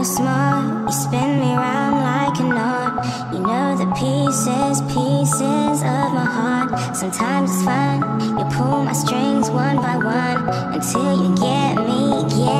you're smart, you spin me round like a knot. You know the pieces of my heart. Sometimes it's fun, you pull my strings one by one until you get me, yeah.